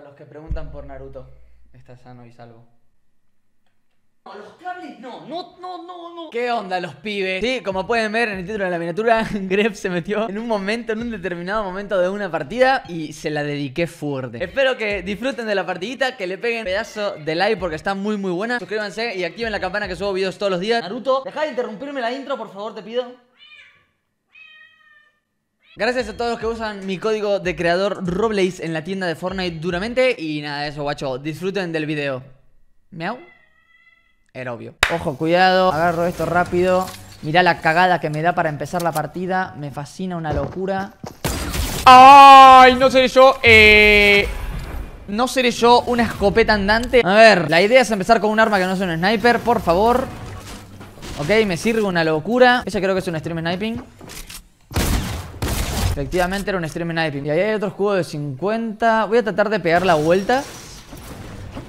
Para los que preguntan por Naruto, está sano y salvo. No, los cables no, no. ¿Qué onda los pibes? Sí, como pueden ver en el título de la miniatura, Grefg se metió en un momento, en un determinado momento de una partida y se la dediqué fuerte. Espero que disfruten de la partidita, que le peguen pedazo de like porque está muy muy buena. Suscríbanse y activen la campana que subo videos todos los días. Naruto, dejá de interrumpirme la intro, por favor, te pido. Gracias a todos los que usan mi código de creador Robleis en la tienda de Fortnite duramente. Y nada, eso guacho, disfruten del video. Miau. Era obvio. Ojo, cuidado, agarro esto rápido. Mirá la cagada que me da para empezar la partida. Me fascina, una locura. Ay, no seré yo. No seré yo una escopeta andante. A ver, la idea es empezar con un arma que no sea un sniper, por favor. Ok, me sirve una locura. Ella creo que es un stream sniping. Efectivamente era un stream sniping. Y ahí hay otro escudo de 50. Voy a tratar de pegar la vuelta,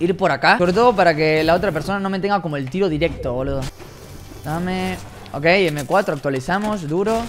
ir por acá, sobre todo para que la otra persona no me tenga como el tiro directo, boludo. Dame... Ok, M4, actualizamos, duro.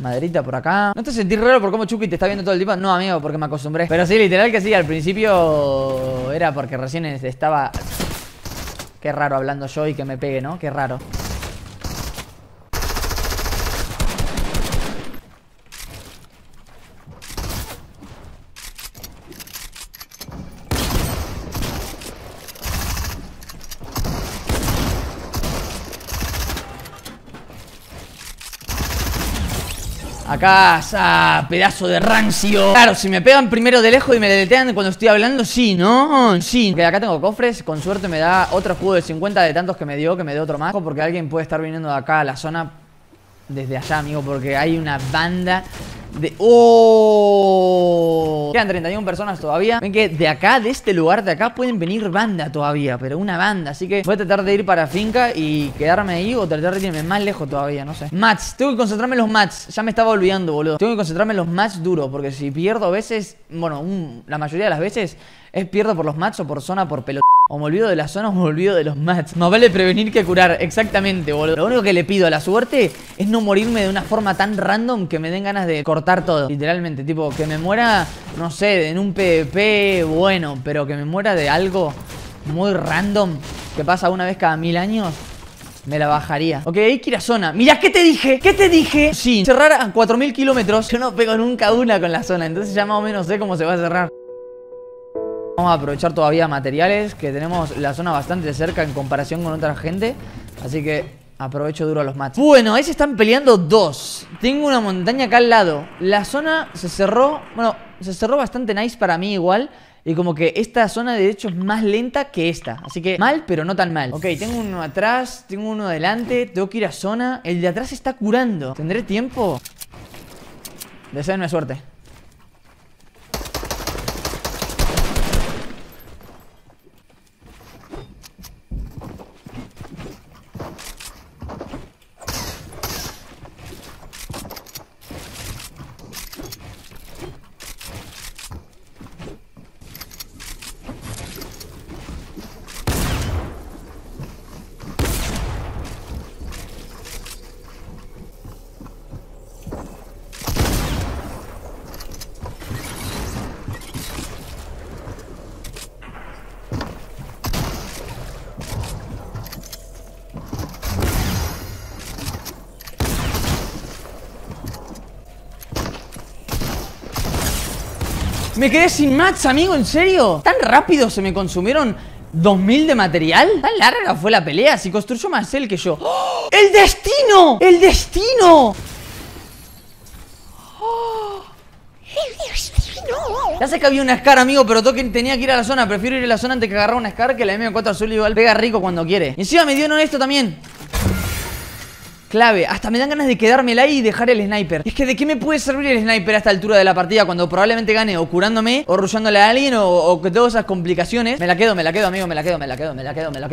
Maderita por acá. ¿No te sentís raro por cómo Chucky te está viendo todo el tiempo? No, amigo, porque me acostumbré. Pero sí, literal que sí, al principio era porque recién estaba... Qué raro hablando yo y que me pegue, ¿no? Qué raro. A casa, pedazo de rancio. Claro, si me pegan primero de lejos y me deletean cuando estoy hablando, sí, ¿no? Sí. Ok, acá tengo cofres, con suerte me da otro juego de 50 de tantos que me dio, que me dé otro más. Porque alguien puede estar viniendo de acá a la zona desde allá, amigo, porque hay una banda de... ¡Oh! Quedan 31 personas todavía. Ven que de acá, de este lugar de acá, pueden venir banda todavía, pero una banda. Así que voy a tratar de ir para finca y quedarme ahí, o tratar de irme más lejos todavía, no sé. Match, tengo que concentrarme en los match. Ya me estaba olvidando, boludo. Tengo que concentrarme en los match duros, porque si pierdo a veces, bueno, la mayoría de las veces es pierdo por los match o por zona, por pelota. O me olvido de las zonas o me olvido de los mats. Más vale prevenir que curar, exactamente, boludo. Lo único que le pido a la suerte es no morirme de una forma tan random que me den ganas de cortar todo. Literalmente, tipo, que me muera, no sé, en un PvP, bueno, pero que me muera de algo muy random que pasa una vez cada 1000 años. Me la bajaría. Ok, hay que ir a zona. Mirá, ¿qué te dije? ¿Qué te dije? Sí, cerrar a 4000 kilómetros. Yo no pego nunca una con la zona, entonces ya más o menos sé cómo se va a cerrar. Vamos a aprovechar todavía materiales, que tenemos la zona bastante cerca en comparación con otra gente. Así que aprovecho duro a los mats. Bueno, ahí se están peleando dos. Tengo una montaña acá al lado. La zona se cerró, bueno, se cerró bastante nice para mí igual. Y como que esta zona de hecho es más lenta que esta. Así que mal, pero no tan mal. Ok, tengo uno atrás, tengo uno adelante. Tengo que ir a zona. El de atrás está curando. ¿Tendré tiempo? Deseenme suerte. Me quedé sin mats, amigo, ¿en serio? ¿Tan rápido se me consumieron 2000 de material? ¿Tan larga fue la pelea? Si construyó más él que yo. ¡Oh! ¡El destino! ¡El destino! ¡Oh! ¡El destino! Ya sé que había una SCAR, amigo, pero toque tenía que ir a la zona. Prefiero ir a la zona antes que agarrar una SCAR, que la M4 azul igual pega rico cuando quiere. Y encima me dieron esto también. Clave, hasta me dan ganas de quedármela ahí y dejar el sniper. Es que ¿de qué me puede servir el sniper a esta altura de la partida, cuando probablemente gane o curándome, o rushándole a alguien, o que todas esas complicaciones? Me la quedo, amigo, me la quedo.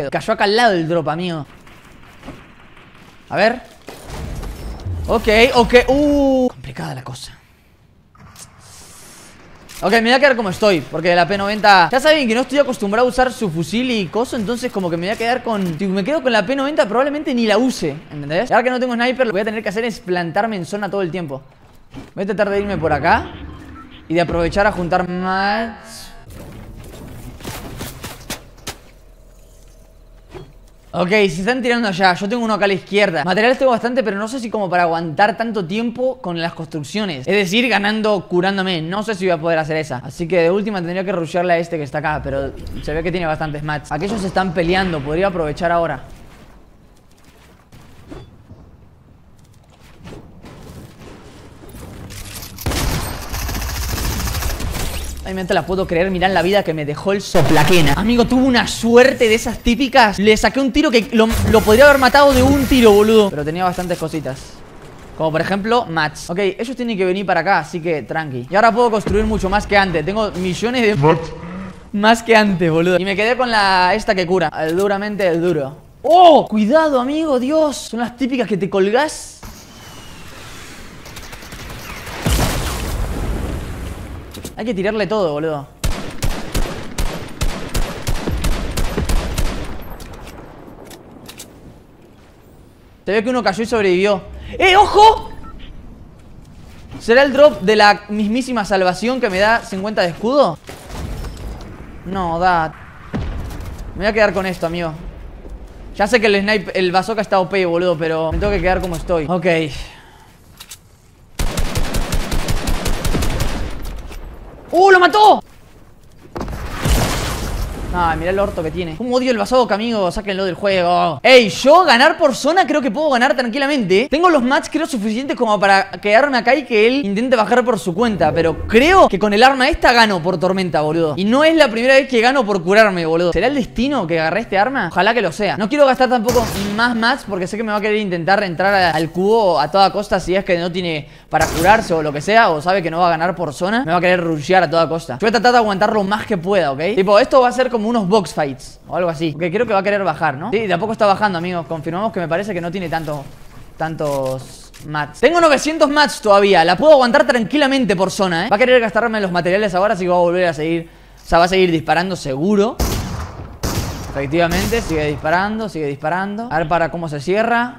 Cayó acá al lado el drop, amigo. A ver. Ok, complicada la cosa. Ok, me voy a quedar como estoy, porque la P90... Ya saben que no estoy acostumbrado a usar su fusil y coso, entonces como que me voy a quedar con... Si me quedo con la P90 probablemente ni la use, ¿entendés? Y ahora que no tengo sniper, lo que voy a tener que hacer es plantarme en zona todo el tiempo. Voy a tratar de irme por acá y de aprovechar a juntar más... Ok, se están tirando allá. Yo tengo uno acá a la izquierda. Materiales tengo bastante, pero no sé si como para aguantar tanto tiempo con las construcciones. Es decir, ganando, curándome. No sé si voy a poder hacer esa. Así que de última tendría que rushearle a este que está acá. Pero se ve que tiene bastantes mats. Aquellos se están peleando. Podría aprovechar ahora. No te la puedo creer, mirad la vida que me dejó el soplaquena. Amigo, tuvo una suerte de esas típicas. Le saqué un tiro que lo podría haber matado de un tiro, boludo. Pero tenía bastantes cositas. Como por ejemplo, mats. Ok, ellos tienen que venir para acá, así que tranqui. Y ahora puedo construir mucho más que antes. Tengo millones de mats. Más que antes, boludo. Y me quedé con la... esta que cura. Duramente el duro. ¡Oh! Cuidado, amigo, Dios. Son las típicas que te colgás. Hay que tirarle todo, boludo. Se ve que uno cayó y sobrevivió. ¡Eh, ojo! ¿Será el drop de la mismísima salvación que me da 50 de escudo? No, da. Me voy a quedar con esto, amigo. Ya sé que el sniper, el bazooka está OP, boludo, pero me tengo que quedar como estoy. Ok. ¡Oh, lo mató! Ah, mirá el orto que tiene. Cómo odio el bazooka, amigo. Sáquenlo del juego. Ey, yo ganar por zona creo que puedo ganar tranquilamente. Tengo los match, creo, suficientes como para quedarme acá y que él intente bajar por su cuenta. Pero creo que con el arma esta gano por tormenta, boludo. Y no es la primera vez que gano por curarme, boludo. ¿Será el destino que agarré este arma? Ojalá que lo sea. No quiero gastar tampoco más match porque sé que me va a querer intentar entrar al cubo a toda costa si es que no tiene para curarse o lo que sea. O sabe que no va a ganar por zona. Me va a querer rushear a toda costa. Yo voy a tratar de aguantar lo más que pueda, ¿ok? Tipo, esto va a ser como unos box fights o algo así. Que creo que va a querer bajar, ¿no? Sí, tampoco está bajando, amigos. Confirmamos que me parece que no tiene tantos mats. Tengo 900 mats todavía. La puedo aguantar tranquilamente por zona, ¿eh? Va a querer gastarme los materiales ahora, así que va a volver a seguir. O sea, va a seguir disparando seguro. Efectivamente, sigue disparando, sigue disparando. A ver para cómo se cierra.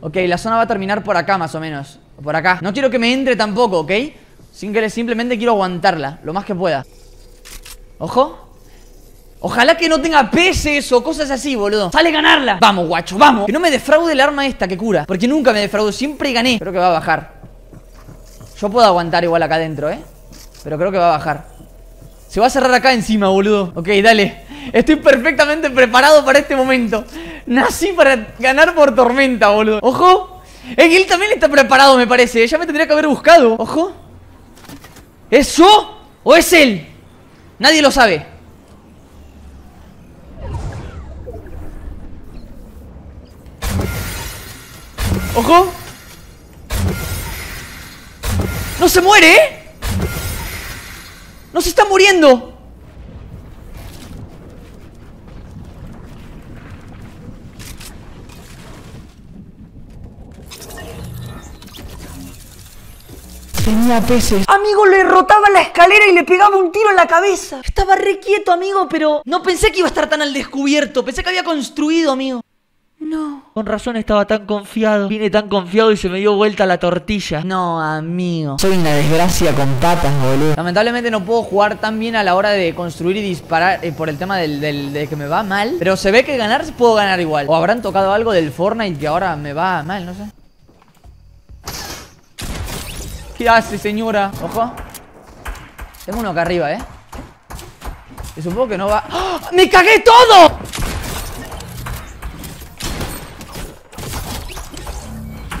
Ok, la zona va a terminar por acá más o menos. Por acá. No quiero que me entre tampoco, ¿ok? Sin querer, simplemente quiero aguantarla lo más que pueda. Ojo. Ojalá que no tenga peces o cosas así, boludo. ¡Sale ganarla! Vamos, guacho, vamos. Que no me defraude el arma esta que cura. Porque nunca me defraudó, siempre gané. Creo que va a bajar. Yo puedo aguantar igual acá adentro, ¿eh? Pero creo que va a bajar. Se va a cerrar acá encima, boludo. Ok, dale. Estoy perfectamente preparado para este momento. Nací para ganar por tormenta, boludo. ¡Ojo! Él también está preparado, me parece. Ya me tendría que haber buscado. ¡Ojo! ¿Es yo o es él? Nadie lo sabe. ¡Ojo! ¡No se muere, eh! ¡No se está muriendo! Tenía peces. Amigo, le rotaba la escalera y le pegaba un tiro en la cabeza. Estaba re quieto, amigo, pero no pensé que iba a estar tan al descubierto. Pensé que había construido, amigo. No. Con razón estaba tan confiado. Vine tan confiado y se me dio vuelta la tortilla. No, amigo. Soy una desgracia con patas, boludo. Lamentablemente no puedo jugar tan bien a la hora de construir y disparar por el tema de que me va mal. Pero se ve que ganar puedo ganar igual. O habrán tocado algo del Fortnite que ahora me va mal, no sé. ¿Qué hace, señora? Ojo. Tengo uno acá arriba, ¿eh? Y supongo que no va... ¡Oh! ¡Me cagué todo!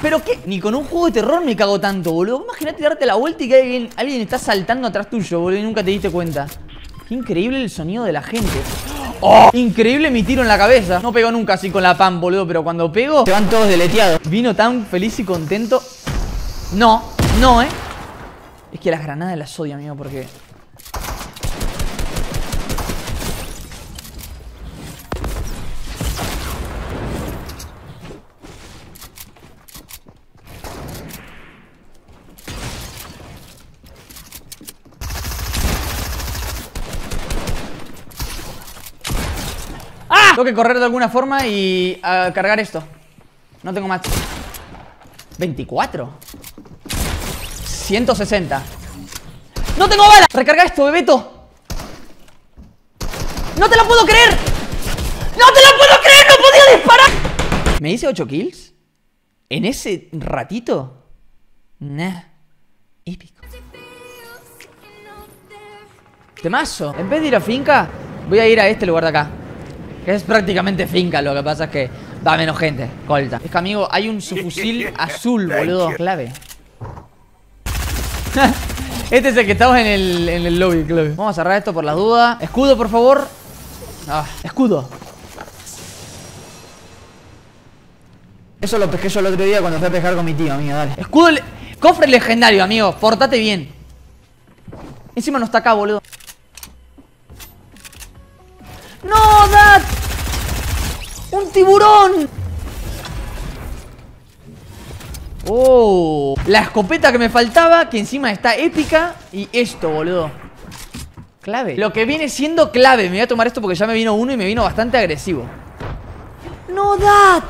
¿Pero qué? Ni con un juego de terror me cago tanto, boludo. Imagínate darte la vuelta y que alguien está saltando atrás tuyo, boludo, y nunca te diste cuenta. Qué increíble el sonido de la gente. ¡Oh! Increíble mi tiro en la cabeza. No pego nunca así con la pan, boludo, pero cuando pego se van todos deleteados. Vino tan feliz y contento. No, no, ¿eh? Es que las granadas las odio, amigo, porque... Tengo que correr de alguna forma y cargar esto. No tengo más. 24. 160. ¡No tengo bala! Recarga esto, Bebeto. ¡No te la puedo creer! ¡No te lo puedo creer! ¡No he podido disparar! ¿Me hice 8 kills? ¿En ese ratito? Nah. Épico. Temazo. En vez de ir a finca, voy a ir a este lugar de acá, que es prácticamente finca. Lo que pasa es que va menos gente. Colta. Es que, amigo, hay un subfusil azul, boludo. Clave. Este es el que estamos en el lobby, clave. Vamos a cerrar esto por las dudas. Escudo, por favor. Ah, escudo. Eso lo pesqué yo el otro día cuando fui a pescar con mi tío, amigo. Dale. Escudo. Cofre legendario, amigo. Portate bien. Encima no está acá, boludo. ¡No, Dad! ¡Un tiburón! ¡Oh! La escopeta que me faltaba, que encima está épica. Y esto, boludo. Clave. Lo que viene siendo clave. Me voy a tomar esto porque ya me vino uno y me vino bastante agresivo. ¡No, Dad!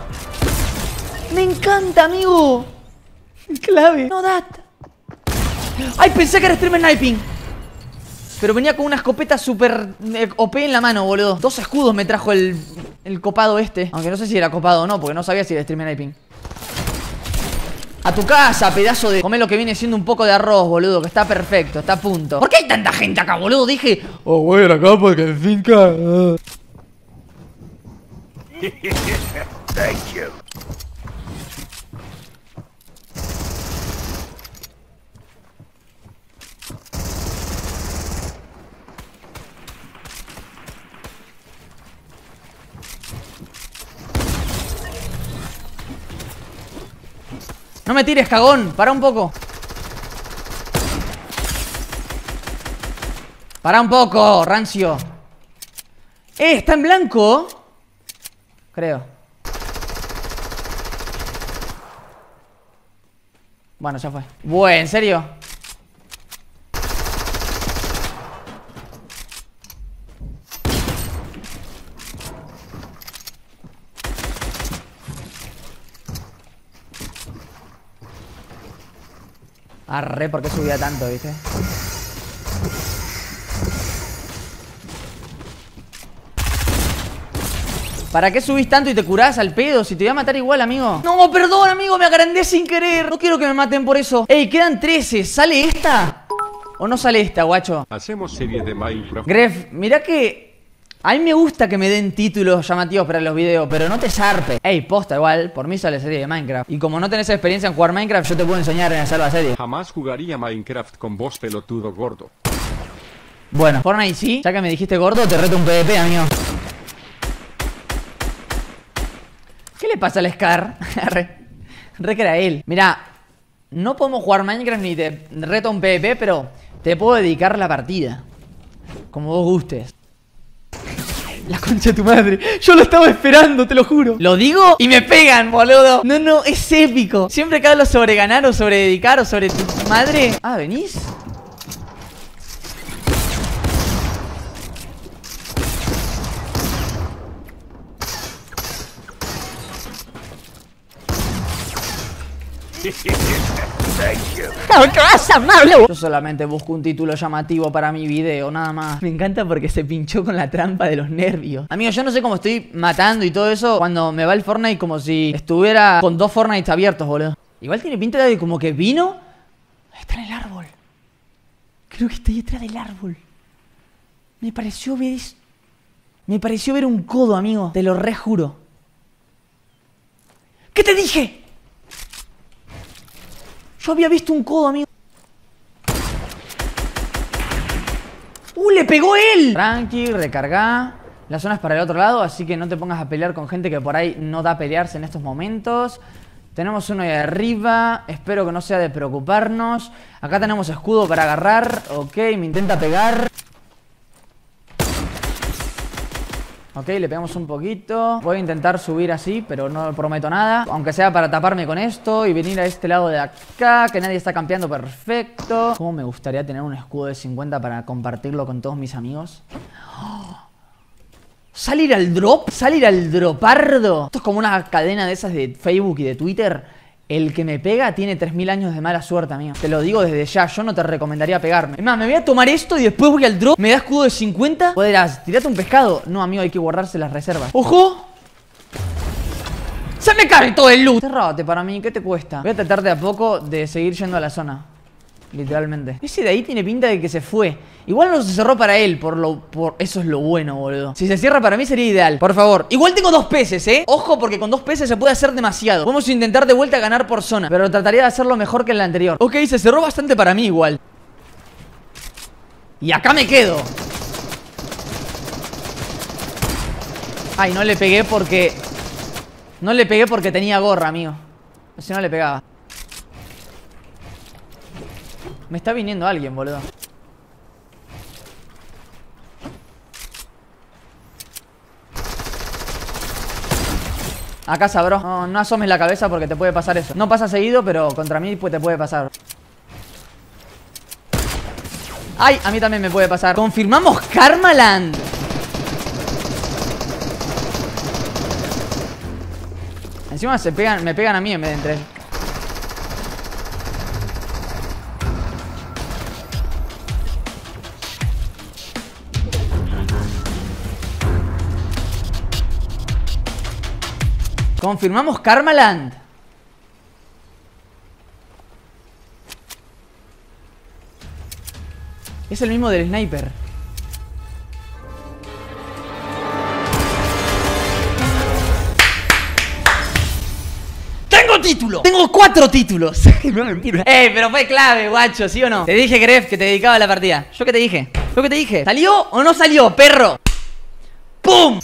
¡Me encanta, amigo! Clave. ¡No, Dad! ¡Ay, pensé que era streamer sniping! Pero venía con una escopeta super OP en la mano, boludo. Dos escudos me trajo el copado este. Aunque no sé si era copado o no, porque no sabía si era streamer sniping. A tu casa, pedazo de... Come lo que viene siendo un poco de arroz, boludo, que está perfecto, está a punto. ¿Por qué hay tanta gente acá, boludo? Dije... Oh, voy a ir acá porque en finca... Thank you. No me tires, cagón. Para un poco. Para un poco, rancio. ¿Está en blanco? Creo. Bueno, ya fue. Bueno, ¿en serio? Arre, ¿por qué subía tanto, viste? ¿Para qué subís tanto y te curás al pedo? Si te voy a matar igual, amigo. No, perdón, amigo, me agrandé sin querer. No quiero que me maten por eso. Ey, quedan 13. ¿Sale esta? ¿O no sale esta, guacho? Hacemos series de Minecraft. Grefg, mirá que... A mí me gusta que me den títulos llamativos para los videos, pero no te zarpe. Ey, posta, igual, por mí sale serie de Minecraft. Y como no tenés experiencia en jugar Minecraft, yo te puedo enseñar en hacer la serie. Jamás jugaría Minecraft con vos, pelotudo gordo. Bueno, Fortnite sí. Ya que me dijiste gordo, te reto un PvP, amigo. ¿Qué le pasa al Scar? Re que era él. Mirá, no podemos jugar Minecraft ni te reto un PvP, pero te puedo dedicar la partida. Como vos gustes. La concha de tu madre. Yo lo estaba esperando, te lo juro. Lo digo y me pegan, boludo. No, no, es épico. Siempre que hablo sobre ganar o sobre dedicar o sobre tu madre. Ah, ¿venís? Yo solamente busco un título llamativo para mi video, nada más. Me encanta porque se pinchó con la trampa de los nervios. Amigo, yo no sé cómo estoy matando y todo eso cuando me va el Fortnite como si estuviera con dos Fortnites abiertos, boludo. Igual tiene pinta de como que vino. Está en el árbol. Creo que está detrás del árbol. Me pareció ver eso. Me pareció ver un codo, amigo. Te lo rejuro. ¿Qué te dije? Yo había visto un codo, amigo. ¡Le pegó él! Tranqui, recarga. La zona es para el otro lado, así que no te pongas a pelear con gente que por ahí no da a pelearse en estos momentos. Tenemos uno ahí arriba. Espero que no sea de preocuparnos. Acá tenemos escudo para agarrar. Ok, me intenta pegar. Ok, le pegamos un poquito. Voy a intentar subir así, pero no prometo nada. Aunque sea para taparme con esto y venir a este lado de acá, que nadie está campeando, perfecto. Cómo me gustaría tener un escudo de 50 para compartirlo con todos mis amigos. ¡Oh! ¿Salir al drop? ¿Salir al dropardo? Esto es como una cadena de esas de Facebook y de Twitter. El que me pega tiene 3000 años de mala suerte, amigo. Te lo digo desde ya, yo no te recomendaría pegarme. Es más, me voy a tomar esto y después voy al drop. Me da escudo de 50. Podrás, tirate un pescado. No, amigo, hay que guardarse las reservas. ¡Ojo! ¡Se me cae todo el loot! Cerrate para mí, ¿qué te cuesta? Voy a tratar de a poco de seguir yendo a la zona. Literalmente. Ese de ahí tiene pinta de que se fue. Igual no se cerró para él, eso es lo bueno, boludo. Si se cierra para mí sería ideal. Por favor. Igual tengo 2 peces, ¿eh? Ojo, porque con 2 peces se puede hacer demasiado. Vamos a intentar de vuelta ganar por zona, pero trataría de hacerlo mejor que en la anterior. Ok, se cerró bastante para mí igual. Y acá me quedo. Ay, no le pegué porque... No le pegué porque tenía gorra, amigo. Si no le pegaba. Me está viniendo alguien, boludo. A casa, bro. No, no asomes la cabeza porque te puede pasar eso. No pasa seguido, pero contra mí te puede pasar. ¡Ay! A mí también me puede pasar. Confirmamos Karmaland. Encima me pegan a mí en vez de entre él. Confirmamos Karmaland. Es el mismo del sniper. ¡Tengo título! ¡Tengo 4 títulos! Pero fue clave, guacho, ¿sí o no? Te dije, Grefg, que te dedicaba a la partida. Yo que te dije. ¿Salió o no salió, perro? ¡Pum!